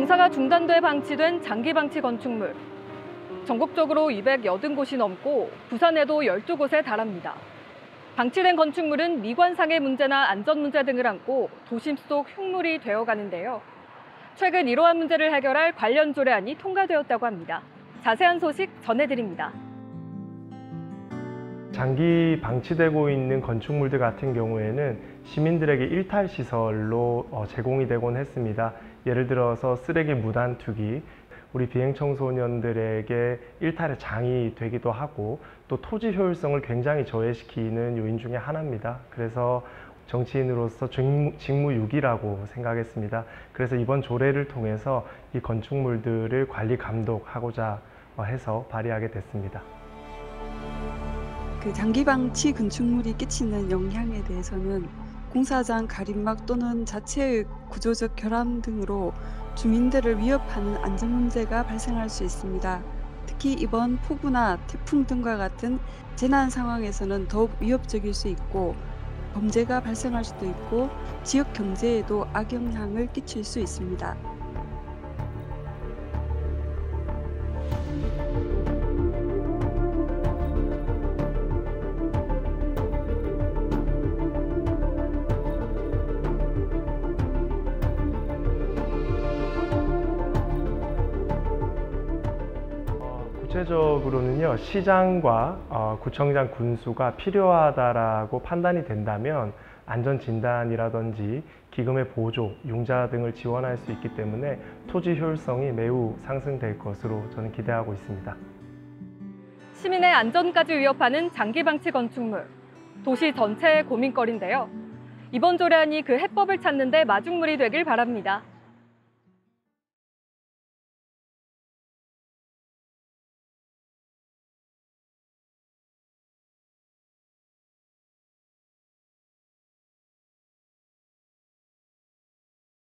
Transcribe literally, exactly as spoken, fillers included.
공사가 중단돼 방치된 장기 방치 건축물. 전국적으로 이백팔십 곳이 넘고 부산에도 열두 곳에 달합니다. 방치된 건축물은 미관상의 문제나 안전 문제 등을 안고 도심 속 흉물이 되어가는데요. 최근 이러한 문제를 해결할 관련 조례안이 통과되었다고 합니다. 자세한 소식 전해드립니다. 장기 방치되고 있는 건축물들 같은 경우에는 시민들에게 일탈 시설로 제공이 되곤 했습니다. 예를 들어서 쓰레기 무단 투기, 우리 비행청소년들에게 일탈의 장이 되기도 하고 또 토지 효율성을 굉장히 저해시키는 요인 중에 하나입니다. 그래서 정치인으로서 직무유기라고 생각했습니다. 그래서 이번 조례를 통해서 이 건축물들을 관리 감독하고자 해서 발의하게 됐습니다. 그 장기 방치 건축물이 끼치는 영향에 대해서는 공사장 가림막 또는 자체의 구조적 결함 등으로 주민들을 위협하는 안전 문제가 발생할 수 있습니다. 특히 이번 폭우나 태풍 등과 같은 재난 상황에서는 더욱 위협적일 수 있고 범죄가 발생할 수도 있고 지역 경제에도 악영향을 끼칠 수 있습니다. 구체적으로는요, 시장과 구청장 군수가 필요하다라고 판단이 된다면 안전진단이라든지 기금의 보조, 융자 등을 지원할 수 있기 때문에 토지 효율성이 매우 상승될 것으로 저는 기대하고 있습니다. 시민의 안전까지 위협하는 장기 방치 건축물, 도시 전체의 고민거리인데요. 이번 조례안이 그 해법을 찾는 데 마중물이 되길 바랍니다.